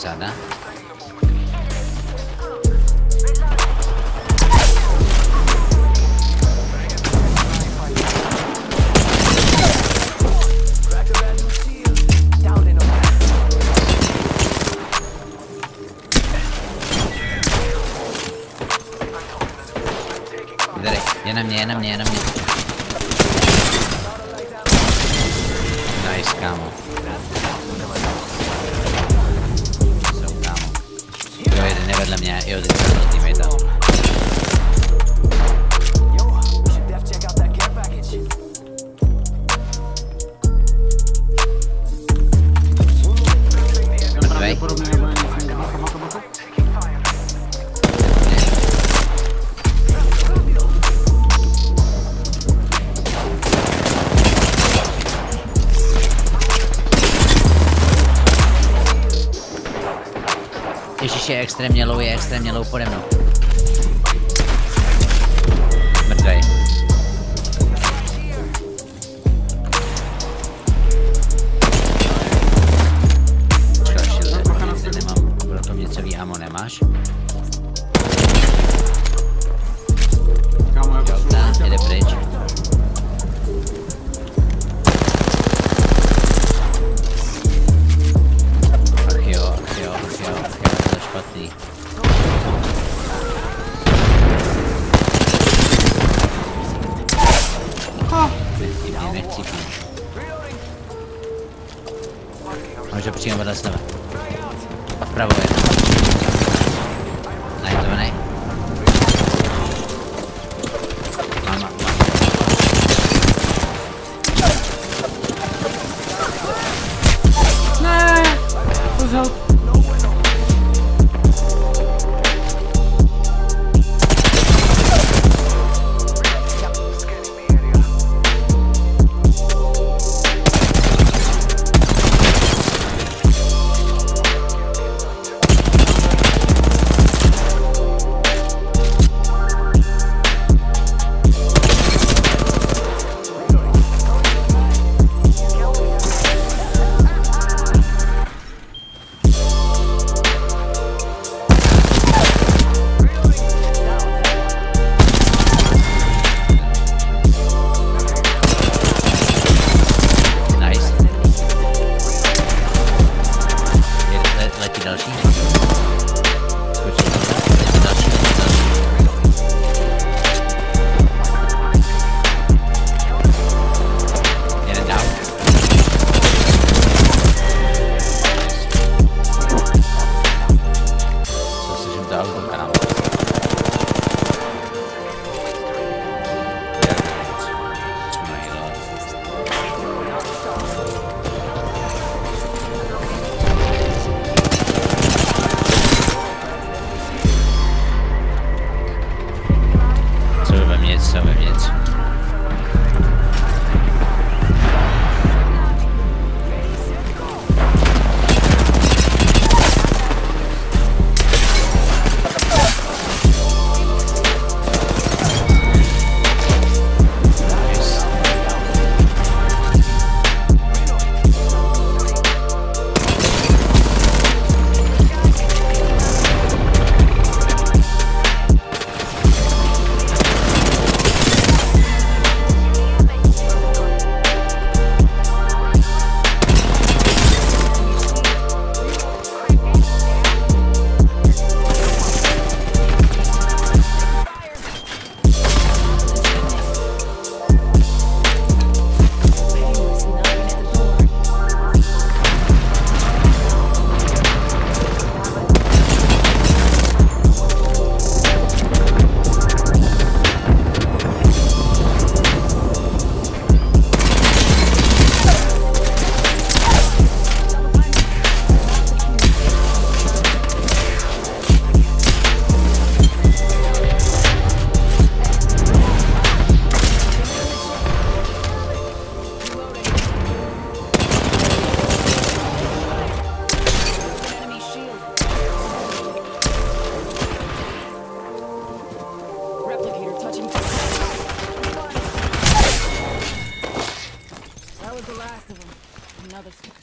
sana. Yan na mnie. Nice camo. So camo. Io è never la mia, io ho detto l'ultimata. Ježiš, je extrémně low pode mnou. Mrtvej. Počkej, ještě nemám, pro to měcový ammo nemáš? Žoltá, jde pryč. Może przyjmę wodę z lewa. A w prawo jedno. Najdobanej. Mama. Neee. Pożał.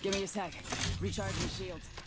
Give me a sec. Recharge your shields.